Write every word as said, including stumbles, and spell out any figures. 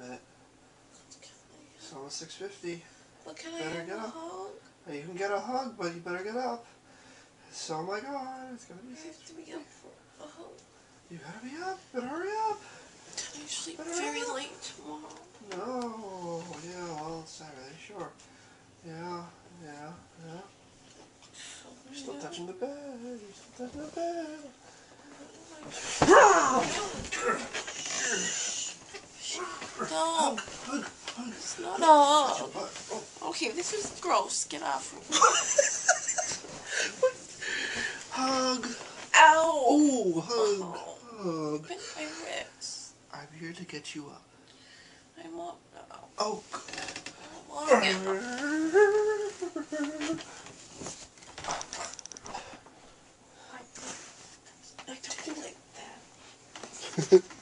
that. It's almost six fifty. But can I get a hug? You can get a hug, but you better get up. So, oh my God, it's going to be six fifty. I have to be up for a hug. You better be up. Better hurry up. Can I sleep very late tomorrow? No. Yeah, well, it's Saturday, sure. Yeah, yeah, yeah. You're still touching the bed. You're still touching the bed. No. It's not up. Okay, this is gross. Get off. Hug. Ow. Oh, hug. Hug. My wrist. I'm here to get you up. I'm up now. Oh. I don't like that.